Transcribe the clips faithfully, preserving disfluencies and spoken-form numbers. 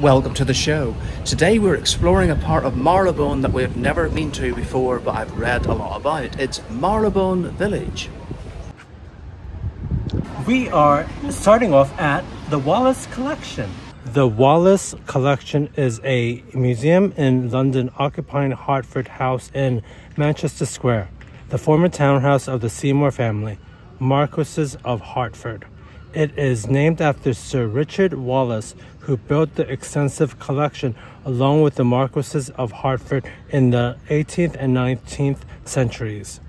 Welcome to the show. Today we're exploring a part of Marylebone that we've never been to before, but I've read a lot about. It's Marylebone Village. We are starting off at the Wallace Collection. The Wallace Collection is a museum in London occupying Hertford House in Manchester Square, the former townhouse of the Seymour family, Marquesses of Hertford. It is named after Sir Richard Wallace, who built the extensive collection along with the Marquesses of Hertford in the eighteenth and nineteenth centuries.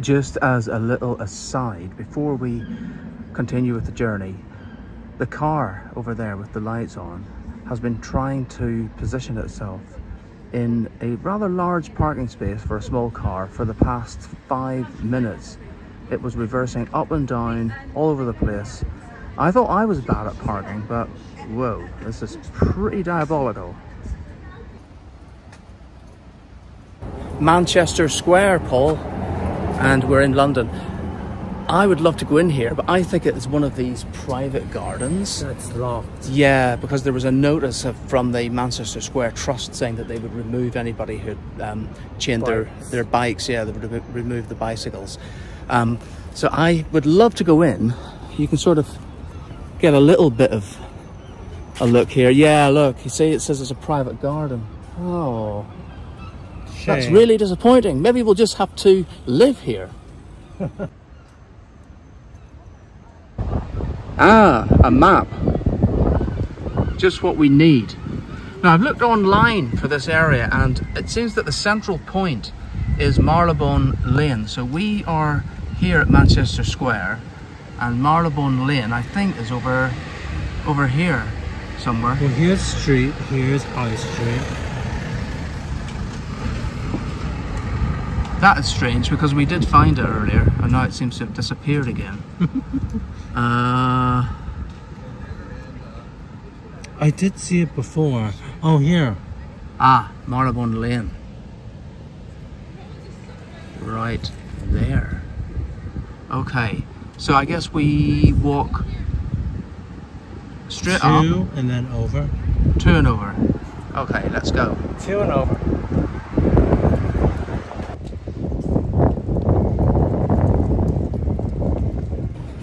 Just as a little aside, before we continue with the journey, the car over there with the lights on has been trying to position itself in a rather large parking space for a small car for the past five minutes. It was reversing up and down all over the place. I thought I was bad at parking, but whoa, this is pretty diabolical. Manchester Square, Paul. And we're in London. I would love to go in here, but I think it's one of these private gardens. That's locked. Yeah, because there was a notice of, from the Manchester Square Trust saying that they would remove anybody who um, chained their, their bikes. Yeah, they would re remove the bicycles. Um, so I would love to go in. You can sort of get a little bit of a look here. Yeah, look, you see it says it's a private garden. Oh. Shame. That's really disappointing. Maybe we'll just have to live here. Ah, a map. Just what we need. Now, I've looked online for this area, and it seems that the central point is Marylebone Lane. So we are here at Manchester Square, and Marylebone Lane, I think, is over, over here somewhere. Well, here's Street, here's High Street. That is strange, because we did find it earlier and now it seems to have disappeared again. uh, I did see it before. Oh, here. Ah, Marylebone Lane. Right there. Okay, so I guess we walk straight up. Two and then over. Two and over. Okay, let's go. Two and over.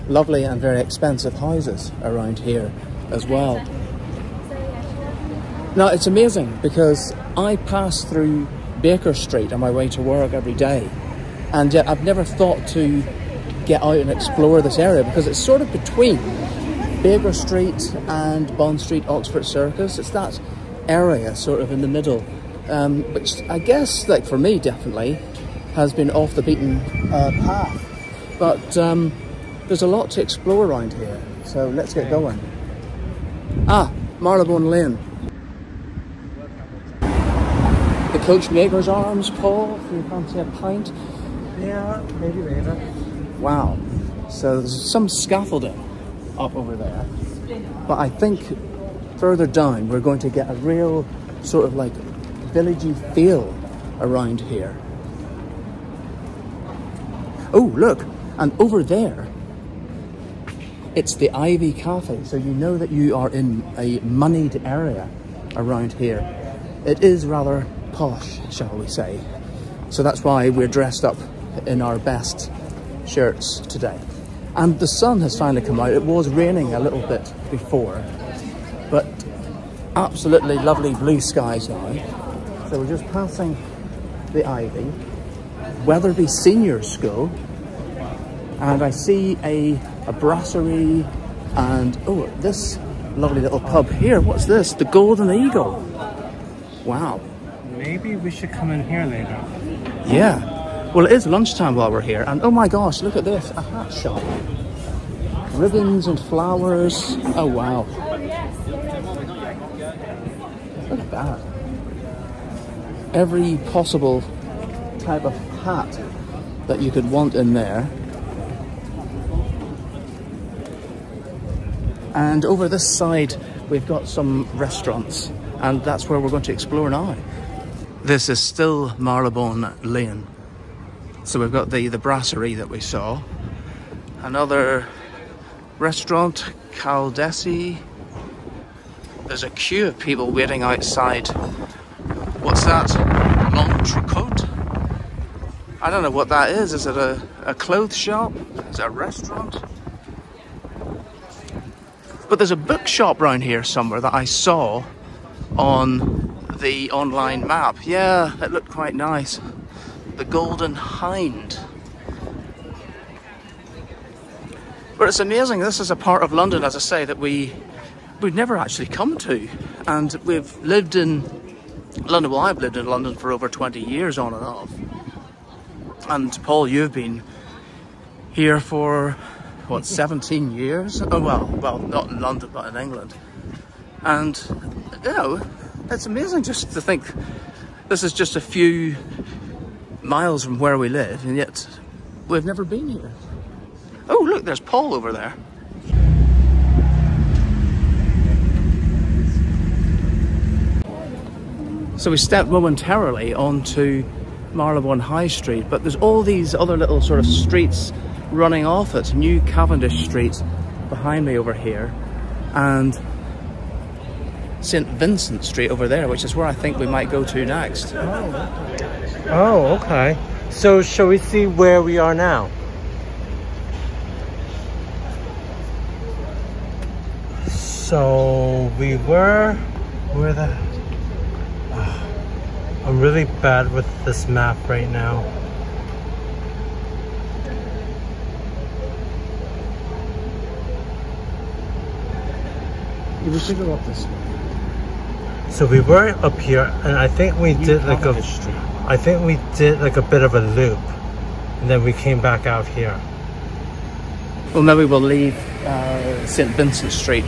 Lovely and very expensive houses around here as well. Now, it's amazing because I pass through Baker Street on my way to work every day, and yet I've never thought to get out and explore this area because it's sort of between Baker Street and Bond Street, Oxford Circus. It's that area sort of in the middle, um, which I guess, like for me definitely, has been off the beaten uh, path. But um, there's a lot to explore around here, so let's get going. Ah, Marylebone Lane. The Coachmaker's Arms, Paul, if you fancy a pint. Yeah, maybe later. Wow, so there's some scaffolding up over there. But I think further down we're going to get a real sort of like villagey feel around here. Oh, look, and over there, it's the Ivy Cafe, so you know that you are in a moneyed area around here. It is rather posh, shall we say. So that's why we're dressed up in our best shirts today. And the sun has finally come out. It was raining a little bit before, but absolutely lovely blue skies now. So we're just passing the Ivy, Weatherby Senior School, and I see a, a brasserie And oh, this lovely little pub here, what's this? The Golden Eagle. Wow. Maybe we should come in here later. Yeah. Well, it is lunchtime while we're here, and oh my gosh, look at this, a hat shop. Ribbons and Flowers. Oh wow. Look at that. Every possible type of hat that you could want in there. And over this side, we've got some restaurants, and that's where we're going to explore now. This is still Marylebone Lane. So we've got the, the brasserie that we saw. Another restaurant, Caldesi. There's a queue of people waiting outside. What's that? Montrecote? I don't know what that is. Is it a, a clothes shop? Is it a restaurant? But there's a bookshop round here somewhere that I saw on the online map. Yeah, it looked quite nice. The Golden Hind. But it's amazing, this is a part of London, as I say, that we, we've never actually come to. And we've lived in London, well I've lived in London for over twenty years on and off. And Paul, you've been here for what, seventeen years? Oh well, well, not in London, but in England. And, you know, it's amazing just to think this is just a few miles from where we live, and yet we've never been here. Oh, look, there's Paul over there. So we stepped momentarily onto Marylebone High Street, but there's all these other little sort of streets running off it. New Cavendish Street behind me over here, and St Vincent Street over there, which is where I think we might go to next. Oh, okay. So shall we see where we are now? So we were, where the, oh, I'm really bad with this map right now. We should go up this way. So we were up here, and I think we did like a, I think we did like a bit of a loop, and then we came back out here. Well, maybe we'll leave uh, St Vincent Street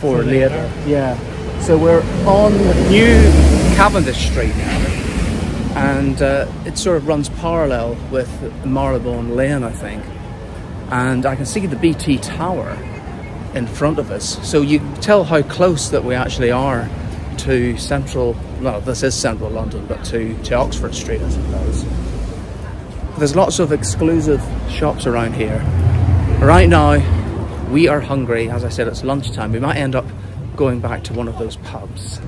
for later. later. Yeah. So we're on New Cavendish Street now, and uh, it sort of runs parallel with Marylebone Lane, I think. And I can see the B T Tower in front of us, so you can tell how close that we actually are to central, well, this is central London, but to, to Oxford Street, I suppose. There's lots of exclusive shops around here. Right now, we are hungry. As I said, it's lunchtime. We might end up going back to one of those pubs.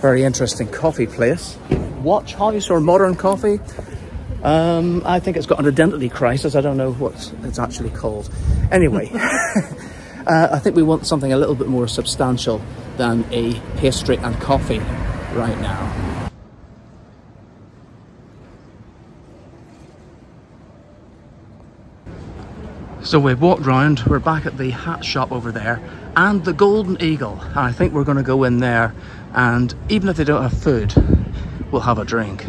Very interesting coffee place. Watch House or Modern Coffee. Um, I think it's got an identity crisis. I don't know what it's actually called. Anyway, uh, I think we want something a little bit more substantial than a pastry and coffee right now. So we've walked round, we're back at the hat shop over there and the Golden Eagle. And I think we're going to go in there, and even if they don't have food, we'll have a drink.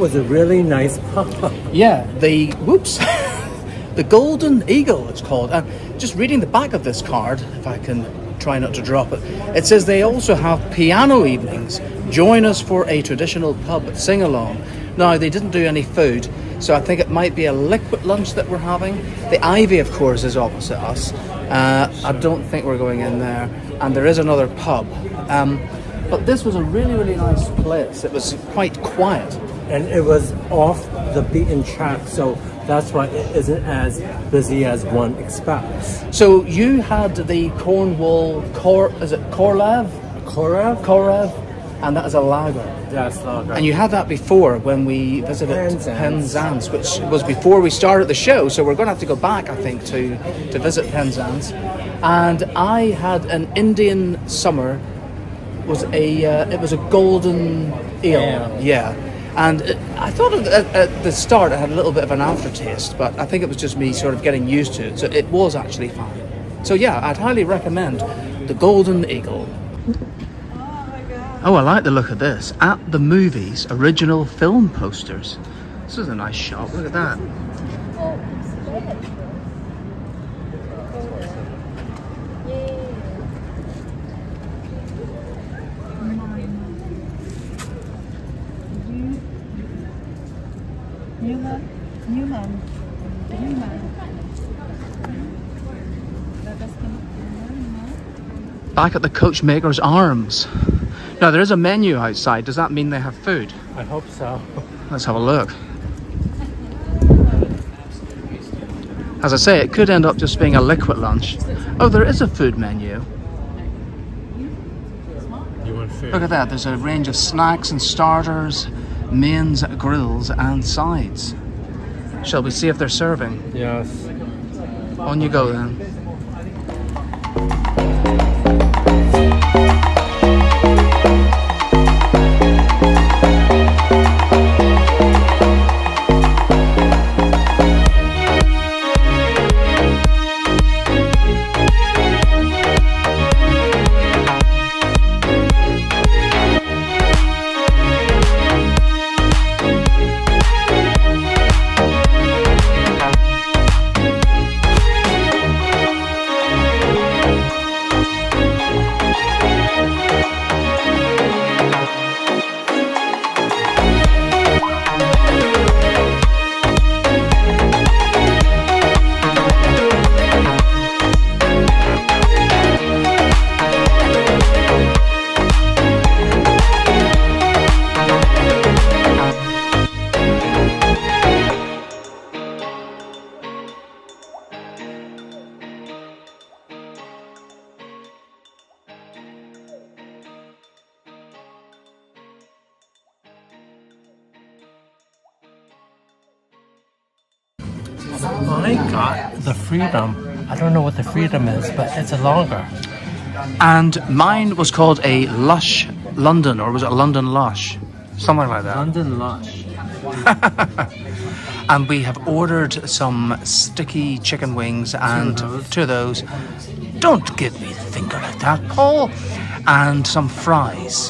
was a really nice pub. Yeah, the, whoops, the Golden Eagle it's called. And just reading the back of this card, if I can try not to drop it, it says they also have piano evenings. Join us for a traditional pub sing-along. Now, they didn't do any food, so I think it might be a liquid lunch that we're having. The Ivy, of course, is opposite us. Uh, I don't think we're going in there. And there is another pub. Um, but this was a really, really nice place. It was quite quiet. And it was off the beaten track, so that's why it isn't as busy as one expects. So you had the Cornwall, Cor, is it Corlav? Corav? Corav. And that is a lager. Yes, lager. And you had that before when we visited Penzance. Penzance, which was before we started the show, so we're going to have to go back, I think, to, to visit Penzance. And I had an Indian summer, was a uh, it was a golden ale, yeah. yeah. And it, I thought at, at the start it had a little bit of an aftertaste, but I think it was just me sort of getting used to it, so it was actually fine. So yeah, I'd highly recommend the Golden Eagle. Oh, I like the look of this. At the Movies, original film posters. This is a nice shop, look at that. Newman, Newman, Newman. Back at the Coachmaker's Arms. Now, there is a menu outside. Does that mean they have food? I hope so. Let's have a look. As I say, it could end up just being a liquid lunch. Oh, there is a food menu. You want food? Look at that. There's a range of snacks and starters, mains, grills, and sides. Shall we see if they're serving? Yes. On you go, then. I got the Freedom. I don't know what the Freedom is, but it's a lager. And mine was called a Lush London, or was it a London Lush? Something like that. London Lush. And we have ordered some sticky chicken wings and two of those. Two of those. Don't give me the finger like that, Paul. And some fries.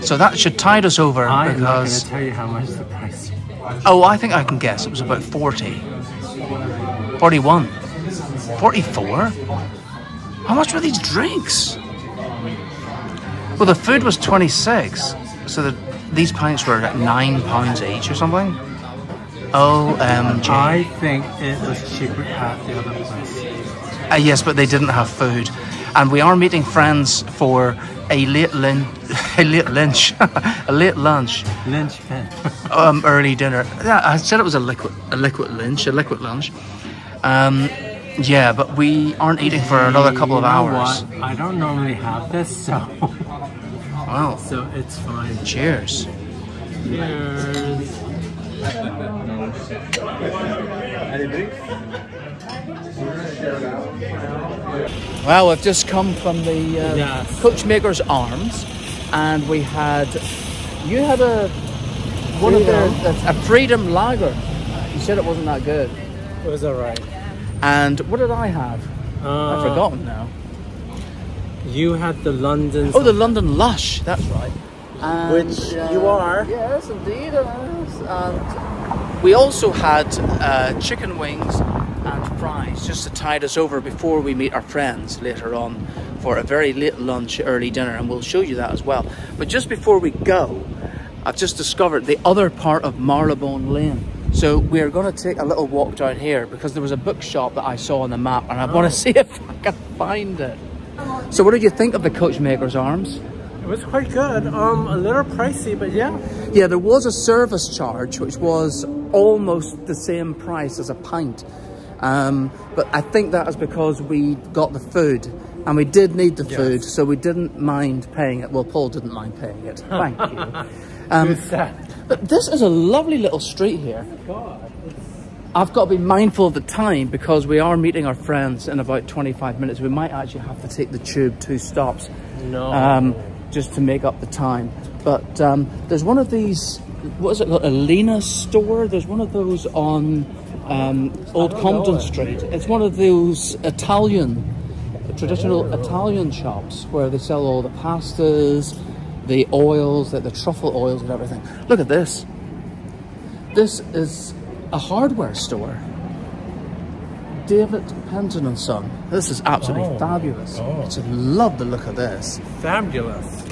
So that should tide us over I'm because... I'm not going to tell you how much the price was. Oh, I think I can guess. It was about forty. forty-one. forty-four? How much were these drinks? Well, the food was twenty-six. So the, these pints were at nine pounds each or something. O M G. I think it was cheaper at the other place. Uh, yes, but they didn't have food. And we are meeting friends for a late lin a late lunch, a late lunch, lunch, um, early dinner. Yeah, I said it was a liquid, a liquid lunch, a liquid lunch. Um, yeah, but we aren't eating for another couple of you know hours. What? I don't normally have this, so wow, so it's fine. Cheers. Cheers. Well, we've just come from the uh, yes. Coachmaker's Arms, and we had you had a one freedom. of their a Freedom Lager. You said it wasn't that good. It was alright. And what did I have? Uh, I've forgotten now. You had the London. Oh, the London Lush. That's right. And, which uh, you are. Yes, indeed. And we also had uh, chicken wings and fries just to tide us over before we meet our friends later on for a very late lunch, early dinner, and we'll show you that as well. But just before we go, I've just discovered the other part of Marylebone Lane. So we're going to take a little walk down here because there was a bookshop that I saw on the map and I oh. want to see if I can find it. So what did you think of the Coachmaker's Arms? It was quite good, um, a little pricey, but yeah. Yeah, there was a service charge which was almost the same price as a pint. Um, but I think that is because we got the food and we did need the yes. food, so we didn't mind paying it. Well, Paul didn't mind paying it. Thank you. Um, but this is a lovely little street here. Oh God, I've got to be mindful of the time because we are meeting our friends in about twenty-five minutes. We might actually have to take the tube two stops no. um, just to make up the time. But um, there's one of these, what is it called, Alina store? There's one of those on um, Old Compton Street. It's one of those Italian, traditional Italian shops where they sell all the pastas, the oils, the, the truffle oils and everything. Look at this. This is a hardware store. David Penton and Son. This is absolutely oh. fabulous. Oh. I just love the look of this. Fabulous.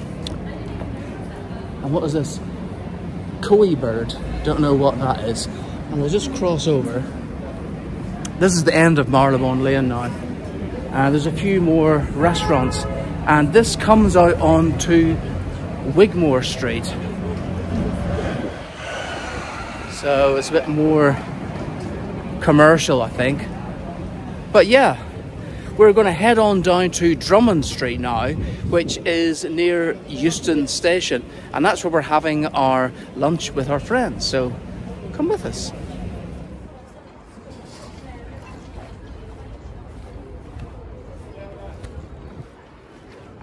And what is this? Koi bird. Don't know what that is. And we'll just cross over. This is the end of Marylebone Lane now. Uh, there's a few more restaurants. And this comes out onto Wigmore Street, so it's a bit more commercial, I think. But yeah, we're going to head on down to Drummond Street now, which is near Euston Station, and that's where we're having our lunch with our friends, so come with us.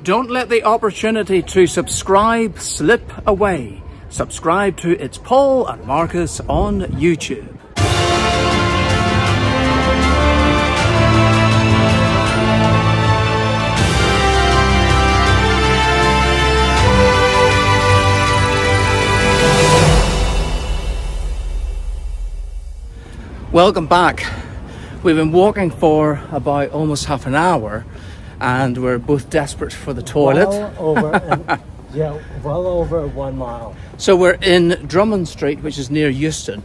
Don't let the opportunity to subscribe slip away. Subscribe to It's Paul and Marcus on YouTube. Welcome back. We've been walking for about almost half an hour. And we're both desperate for the toilet. Well over, an, yeah, well over one mile. So we're in Drummond Street, which is near Euston.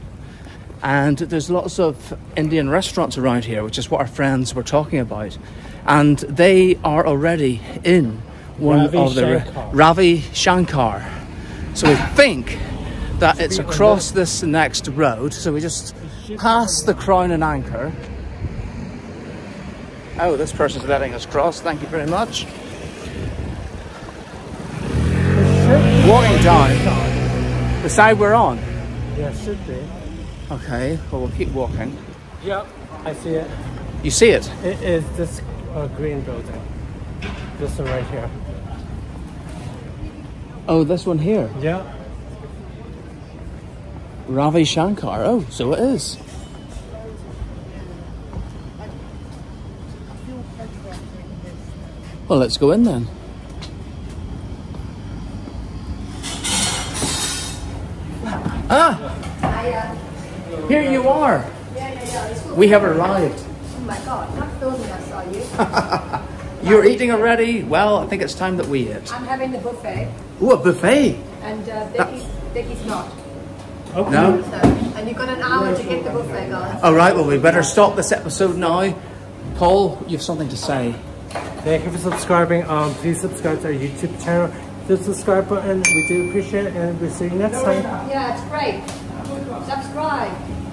And there's lots of Indian restaurants around here, which is what our friends were talking about. And they are already in one Ravi of the... Shankar. Ravi Shankar. So we think that it's, it's across there. This next road. So we just pass the Crown and Anchor. Oh, this person's letting us cross, thank you very much. Walking down the side we're on? Yeah, it should be. Okay, well, we'll keep walking. Yep, I see it. You see it? It is this uh, green building. This one right here. Oh, this one here? Yeah. Ravi Shankar, oh, so it is. Well, let's go in then. Ah! Here you are! We have arrived. Oh my God, not filming us, are you? You're eating already? Well, I think it's time that we eat. I'm having the buffet. Oh, a buffet? And uh, Becky's, Becky's not. Okay. No? So, and you've got an hour to get the buffet, guys. All right, well, we better stop this episode now. Paul, you have something to say. Thank you for subscribing. Um, please subscribe to our YouTube channel. The subscribe button, we do appreciate it, and we'll see you next time. Yeah, it's great. Subscribe.